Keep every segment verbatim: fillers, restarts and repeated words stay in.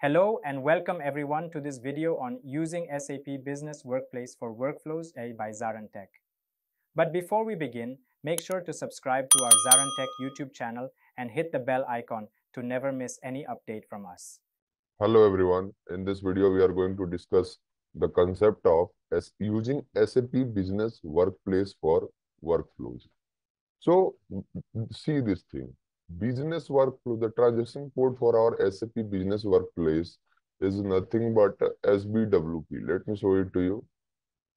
Hello and welcome everyone to this video on using S A P Business Workplace for Workflows by ZaranTech. But before we begin, make sure to subscribe to our ZaranTech YouTube channel and hit the bell icon to never miss any update from us. Hello everyone. In this video, we are going to discuss the concept of using S A P Business Workplace for Workflows. So see this thing. Business workflow, the transaction code for our S A P Business Workplace is nothing but S B W P. Let me show it to you.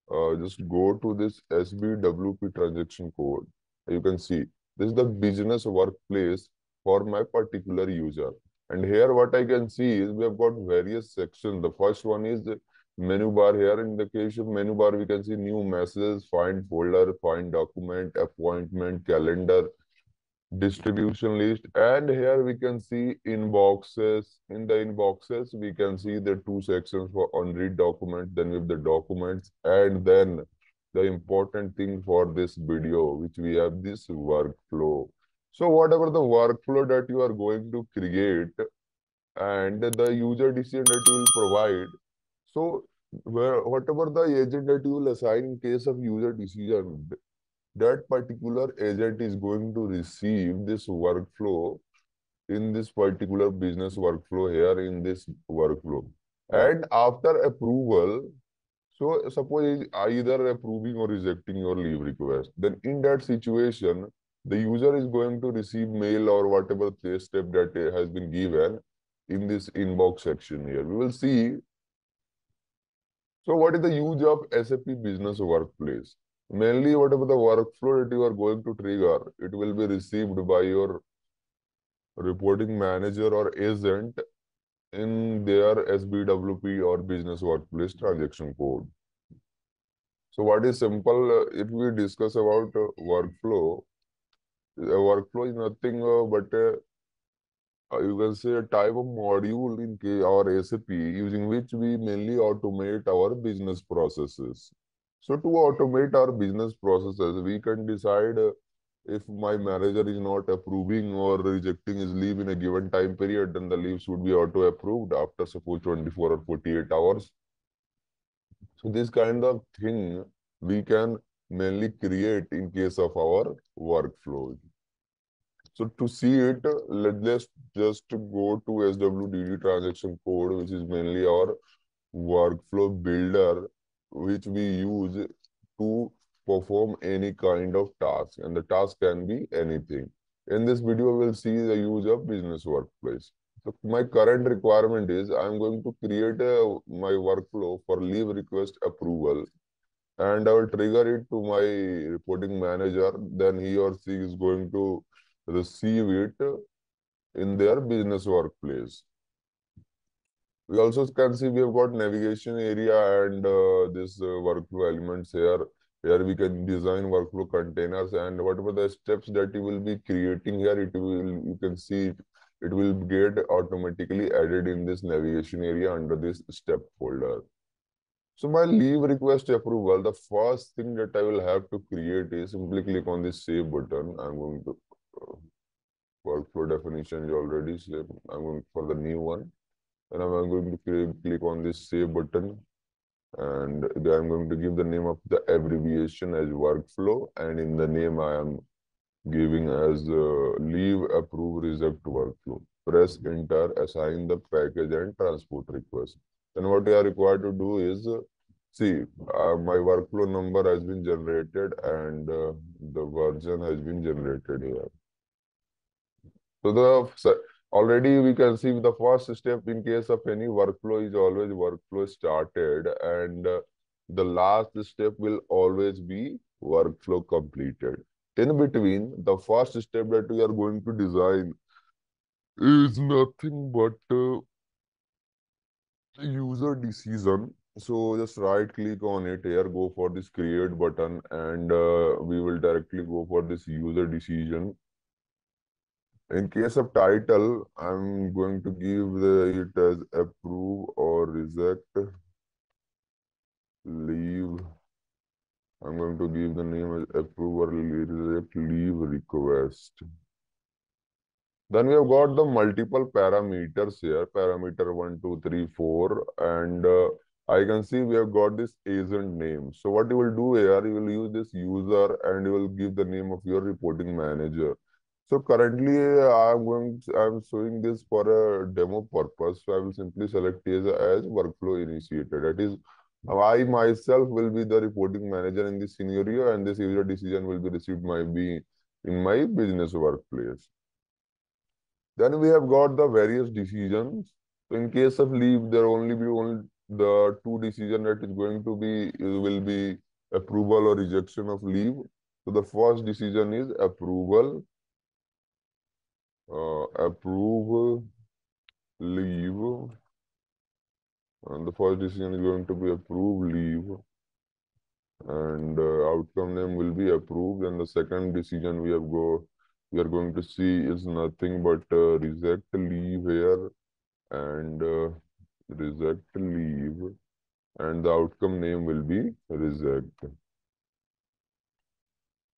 Uh, just go to this S B W P transaction code. You can see this is the business workplace for my particular user. And here what I can see is we have got various sections. The first one is the menu bar here. In the case of menu bar, we can see new messages, find folder, find document, appointment, calendar, distribution list, and here we can see inboxes. In the inboxes, we can see the two sections for unread document, then with the documents, and then the important thing for this video, which we have this workflow. So whatever the workflow that you are going to create and the user decision that you will provide, so where, whatever the agent that you will assign in case of user decision, that particular agent is going to receive this workflow in this particular business workflow here in this workflow. And after approval, so suppose either approving or rejecting your leave request, then in that situation, the user is going to receive mail or whatever step that has been given in this inbox section here. We will see. So what is the use of S A P Business Workplace? Mainly, whatever the workflow that you are going to trigger, it will be received by your reporting manager or agent in their S B W P or business workplace transaction code. So what is simple, if we discuss about workflow, workflow is nothing but a, you can say a type of module in our S A P using which we mainly automate our business processes. So to automate our business processes, we can decide if my manager is not approving or rejecting his leave in a given time period, then the leave should be auto-approved after suppose twenty-four or forty-eight hours. So this kind of thing we can mainly create in case of our workflow. So to see it, let's just go to S W D D transaction code, which is mainly our workflow builder, which we use to perform any kind of task, and the task can be anything. In this video, we'll see the use of business workplace. So my current requirement is I'm going to create a, my workflow for leave request approval, and I will trigger it to my reporting manager. Then he or she is going to receive it in their business workplace. We also can see we have got navigation area and uh, this uh, workflow elements here. Here we can design workflow containers, and whatever the steps that you will be creating here, it will you can see it, it will get automatically added in this navigation area under this step folder. So my leave request approval, the first thing that I will have to create is simply click on this save button. I'm going to uh, workflow definition already. So I'm going for the new one. And I'm going to click on this save button, and then I'm going to give the name of the abbreviation as workflow, and in the name I am giving as uh, leave, approve, reject workflow. Press enter, assign the package and transport request. Then what you are required to do is, uh, see, uh, my workflow number has been generated and uh, the version has been generated here. So the already we can see the first step in case of any workflow is always workflow started, and the last step will always be workflow completed. In between, the first step that we are going to design is nothing but uh, user decision. So just right click on it here, go for this create button, and uh, we will directly go for this user decision. In case of title, I'm going to give the, it as approve or reject leave. I'm going to give the name as approve or reject leave request. Then we have got the multiple parameters here, parameter one, two, three, four, and uh, I can see we have got this agent name. So what you will do here, you will use this user and you will give the name of your reporting manager. So currently I'm going, I'm showing this for a demo purpose. So I will simply select as, as workflow initiator. That is, I myself will be the reporting manager in this scenario, and this user decision will be received by me in my business workplace. Then we have got the various decisions. So in case of leave, there only be only the two decisions that is going to be will be approval or rejection of leave. So the first decision is approval, uh, approve leave, and the first decision is going to be approve leave, and uh, outcome name will be approved. And the second decision we have go we are going to see is nothing but uh, reject leave here, and uh, reject leave, and the outcome name will be reject.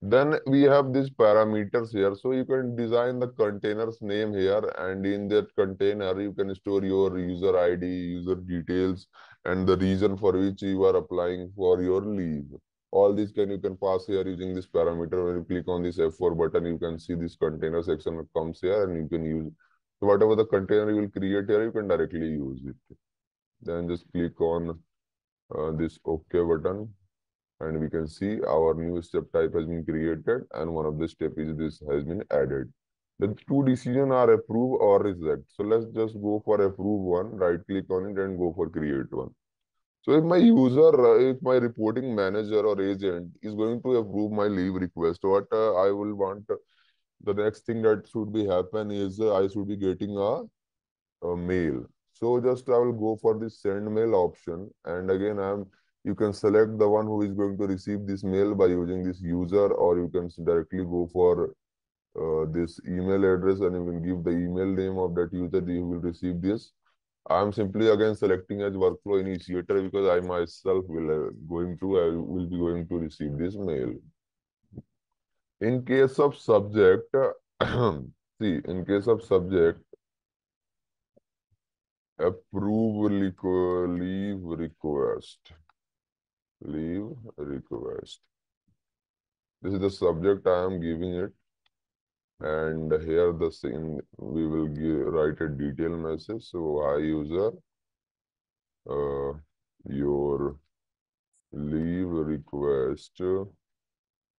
Then we have these parameters here. So you can design the container's name here, and in that container you can store your user I D, user details, and the reason for which you are applying for your leave. All these can you can pass here using this parameter. When you click on this F four button, you can see this container section comes here, and you can use whatever the container you will create here, you can directly use it. Then just click on uh, this OK button, and we can see our new step type has been created, and one of the step is this has been added. The two decisions are approve or reject. So let's just go for approve one, right click on it and go for create one. So if my user, if my reporting manager or agent is going to approve my leave request, what uh, I will want, uh, the next thing that should be happen is uh, I should be getting a, a mail. So just I will go for this send mail option, and again I am you can select the one who is going to receive this mail by using this user, or you can directly go for uh, this email address, and you can give the email name of that user who will receive this. I am simply again selecting as workflow initiator because I myself will uh, going to I will be going to receive this mail. In case of subject, see, in case of subject, approve leave request, leave request. This is the subject I am giving it. And here the thing, we will give, write a detailed message. So hi user, uh, your leave request,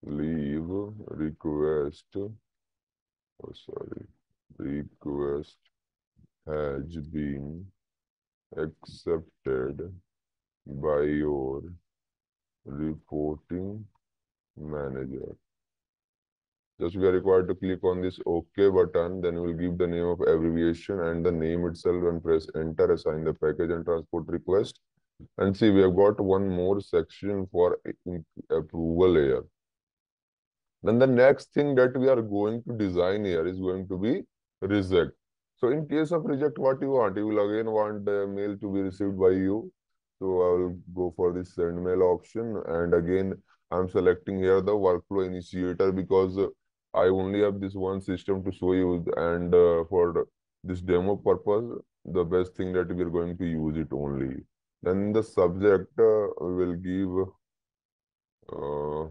leave request oh sorry request has been accepted by your reporting manager. Just we are required to click on this OK button, then we'll give the name of abbreviation and the name itself, and press enter, assign the package and transport request. And see, we have got one more section for approval here. Then the next thing that we are going to design here is going to be reject. So in case of reject, what you want? You will again want the mail to be received by you. So I will go for this send mail option. And again, I'm selecting here the workflow initiator because I only have this one system to show you. And uh, for this demo purpose, the best thing that we're going to use it only. Then the subject uh, will give... Uh,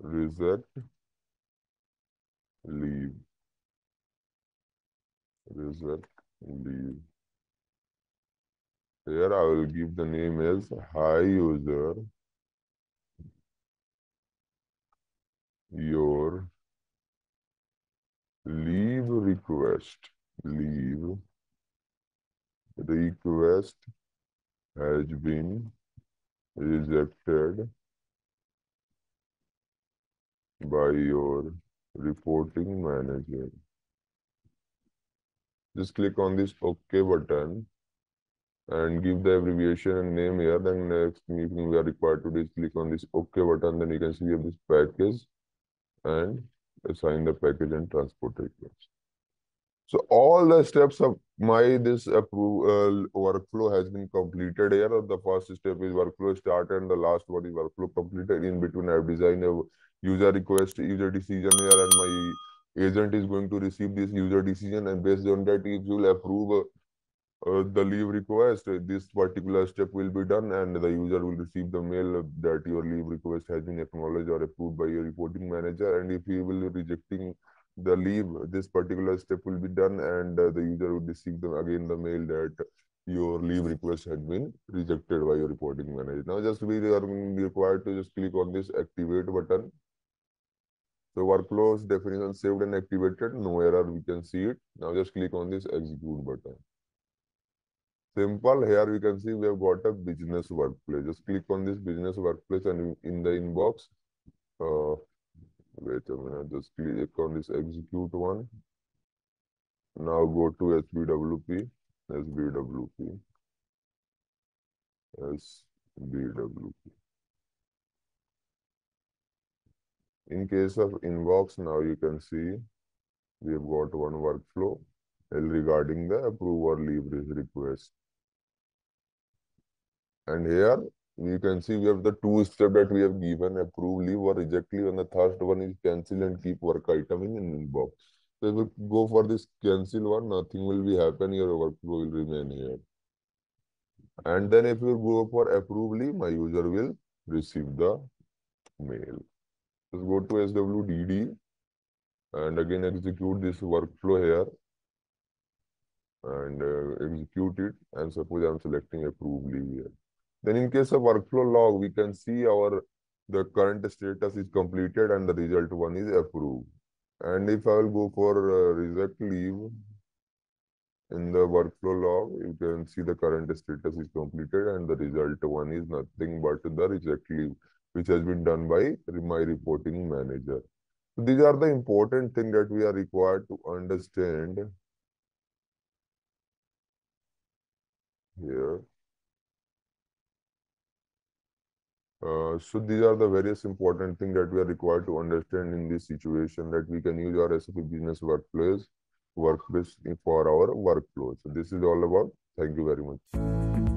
reject leave, reject leave. Here I will give the name as hi user, your leave request, leave request has been rejected by your reporting manager. Just click on this OK button and give the abbreviation and name here. Then next meeting we are required to just click on this OK button. Then you can see we have this package and assign the package and transport request. So all the steps of my this approval workflow has been completed here. The first step is workflow start, and the last one is workflow completed. In between, I have designed a user request, user decision here, and my agent is going to receive this user decision, and based on that, if you will approve uh, uh, the leave request, uh, this particular step will be done, and the user will receive the mail that your leave request has been acknowledged or approved by your reporting manager. And if he will be rejecting the leave, this particular step will be done, and uh, the user will receive the, again the mail that your leave request had been rejected by your reporting manager. Now just we are required to just click on this activate button. So workflows definition saved and activated, no error, we can see it. Now just click on this execute button. Simple, here we can see we have got a business workplace. Just click on this business workplace, and in the inbox, uh, wait a minute, just click on this execute one. Now go to S B W P. S B W P. S B W P. In case of inbox, now you can see we have got one workflow regarding the approve or leave request. And here you can see we have the two steps that we have given, approve, leave, or reject leave, and the third one is cancel and keep work item in inbox. So if we go for this cancel one, nothing will be happening, your workflow will remain here. And then if you go for approve leave, my user will receive the mail. Just go to S W D D and again execute this workflow here and uh, execute it. And suppose I'm selecting approve leave here. Then in case of workflow log, we can see our the current status is completed and the result one is approved. And if I will go for uh, reject leave in the workflow log, you can see the current status is completed and the result one is nothing but the reject leave, which has been done by my reporting manager. So these are the important things that we are required to understand here. Uh, so these are the various important things that we are required to understand in this situation, that we can use our S A P Business Workplace, workplace for our workflows. So this is all about. Thank you very much.